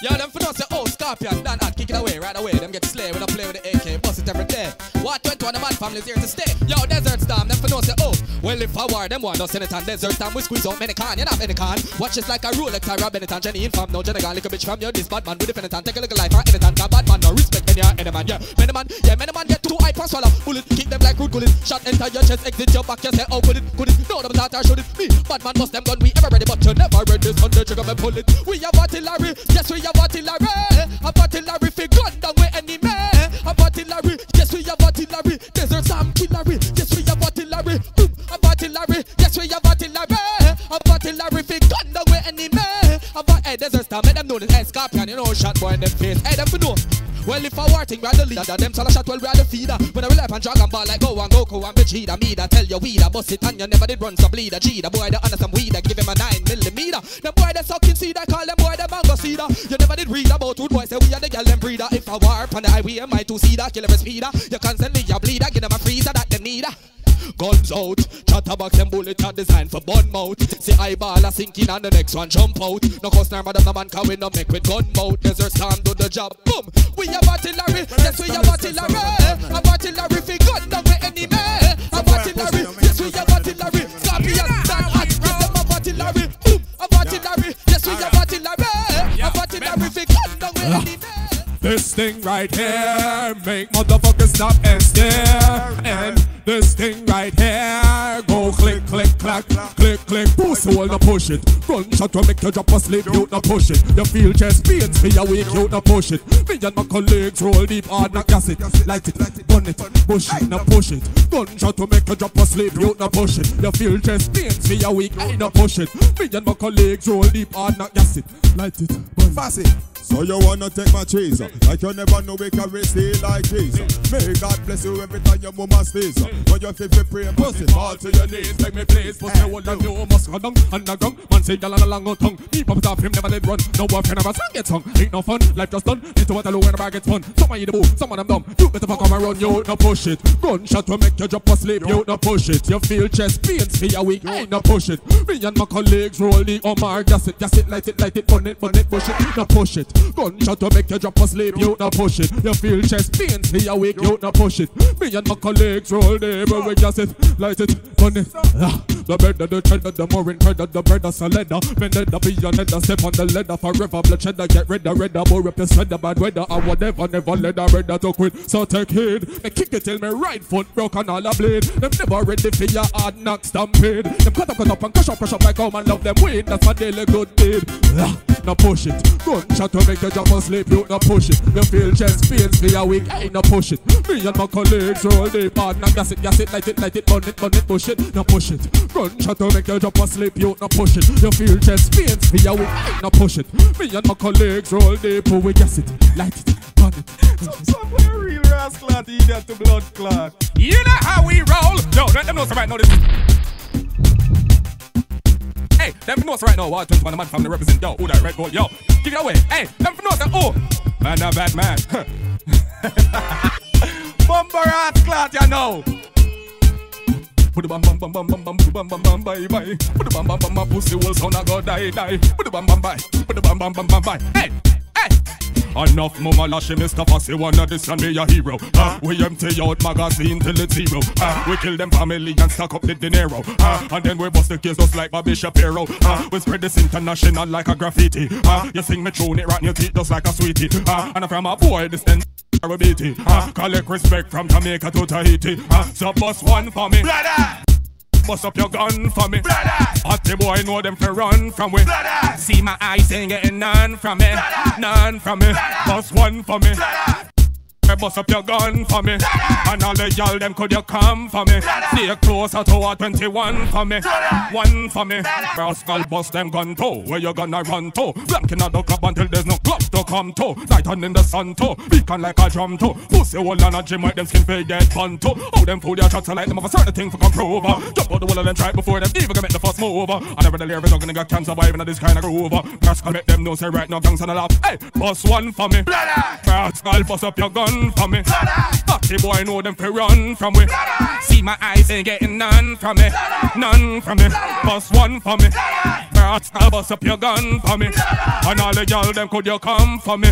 Yo, them for us, oh, Scorpion, Dan Ad, kick it away, right away. Them get slayed when I play with the AK, bust it every day. What went on, the mad family's here to stay. Yo, Desert Storm, them for us, oh. Well, if I war, them one, no Senator, Desert Storm, we squeeze out many can, you're not any can. Watch this like a rule, like Tyra Benetton, Jenny Infam, no Jennigan, little bitch from your this bad man, with the penitent, take a little life for anything, got bad man, no respect when you're any man, yeah. Many man, yeah, many man get too high for swallow. Bullet, kick them like rude gullet. Shot enter your chest, exit your back, you say, oh, could it? No, them thought I should it. Me, bad man, bust them gun, we ever ready, but you never read this on the trigger, me pull it. We have artillery, yes, we have artillery fi gun down with enemy. Artillery, yes we have artillery. Desert Storm killery, yes we have artillery. Artillery, yes we have artillery. Artillery fi gun down with enemy. Hey, Desert Storm, make them know this. Hey, Scorpion, you know shot boy in them face. Hey, them fi know. Well, if I war thing, we are the leader. Them solo shot, well, we are the feeder. When I rely on Dragon Ball, like Go and Goku and Vegeta. Me da tell you we da bust it and you never did run, so bleed a G. The boy that under some weed, give him a 9mm. The boy that sucking cedar, call them boy the mango cedar. You never did read about who boy say we are the girl and breeder. If I war on the highway, my two cedar, kill every speeder. You can send me your bleeder, give them a freezer that them need. Guns out, chatterbox and bullets are designed for bun mouth. See eyeball a sinking and the next one jump out. No customer madam no man can win no make with gun mouth. Desert Storm do the job, boom. We have artillery, yes we have artillery. Have artillery fi gun down with enemy. Have artillery, yes we have artillery. Scorpion, Dan Axe, give them have artillery. Boom, have artillery, yes we have artillery. Have artillery fi gun down with enemy. This thing right here make motherfuckers stop and stare. And this thing right here go click, click, clack, click, click. Pussy hole, no push it. Gunshot will make you drop asleep, you no push it. You feel chest pains, feel awake, you no push it. Me and my colleagues roll deep, hard, not gas it. Light it, burn it, push it, no push it. Gunshot will make you drop asleep, you no push it. You feel chest pains, feel awake, I no push it. Me and my colleagues roll deep, hard, not gas it. Light it, burn it, pass it. So you wanna take my chaser? Like you never know we can steal like Jesus. May God bless you every time your mama stays. When your favorite prayer must fall to your knees. Take me please, but the one that you must go down underground. Man say y'all on a long tongue. Me pop off him never did run. No one can ever song get sung. Ain't no fun, life just done. Need to what I know when the bag gets fun. Some eat the boo, some of them dumb. You better fuck on my run, you no push it. Gunshot will make you drop asleep, you no push it. You feel chest pains, feel weak, you no push it. Me and my colleagues roll the Omar, gas it, light it, light it, burn it, burn it, push it, no push it. Gunshot to make you drop asleep, you no push it. You feel chest pains, feel awake, you no push it. Me and my colleagues roll the but we gas it, light it, burn it. The bread of the cheddar, the more incredible, the bread of Salena. Men let the billionaire step on the leather forever. Bloodshed, get rid of redder, more up the sweater, bad weather. I would never let the redder to quit, so take heed. Me kick it till me right foot broke and all a blade. Them never ready for your hard knock stampede. Them cut up and crush up like home and love them weed. That's my daily good deed. No push it, gunshot to make you jump asleep, you no push it. You feel chest pains, feel weak, I no push it. Me and my colleagues roll the partner, gas it, light it, light it, burn it, push it, no push it. Gunshot to make you jump asleep, you no push it. You feel chest pains, feel weak, I no push it. Me and my colleagues roll the pool, we gas it, light it, burn it. Some real rascal at either to blood clot. You know how we roll. No, let them know so right now this. Hey, them finnos right now, what 21 man family represent, yo, who that red gold, yo, give it away, hey, them finnos, oh, man, a bad man, bumper ass clout, you know, put the bam bam bam bam bam bam bam bam bam bye bye, put the bam bam bam bam pussy will sound a go die die, put the bam bam bye, put the bam bam bam bam bye, hey, hey. Enough mama lashy Mr. Fossey wanna this and me a hero. We empty out magazine till it's zero. We kill them family and stack up the dinero. And then we bust the case just like Bobby Shapiro. We spread this international like a graffiti. You sing me tune it right in your teeth just like a sweetie. And if I'm a boy this then I beat it. Collect respect from Jamaica to Tahiti. So bust one for me, brother. Bust up your gun for me, brother. Hotty boy know them to run from me, brother. See my eyes ain't getting none from me, brother. None from me, brother. Bust one for me, brother. Bust up your gun for me, brother. And all the y'all them could you come for me, brother. Stay closer to a 21 for me, brother. One for me, rascal bust them gun too. Where you gonna run to? Blanking at the club until there's no club to come to. Light on in the sun too, beacon like a drum too. Pussy wall and a gym with them skin fake get fun too. How them fool your shots are like them of a certain thing for control. Jump out the wall of them tribe before them even can make the first move. And every delivery is not gonna get cancer by even at this kind of groove. Rascal make them know say right now gangs on a lap. Hey, bust one for me, brother. Rascal bust up your gun for me, brother. Dirty boy know them for run from me. See my eyes ain't getting none from me, brother. None from me, brother. Bust one for me, brother. me. Snap us up your gun for me. And all the y'all them could you come for me.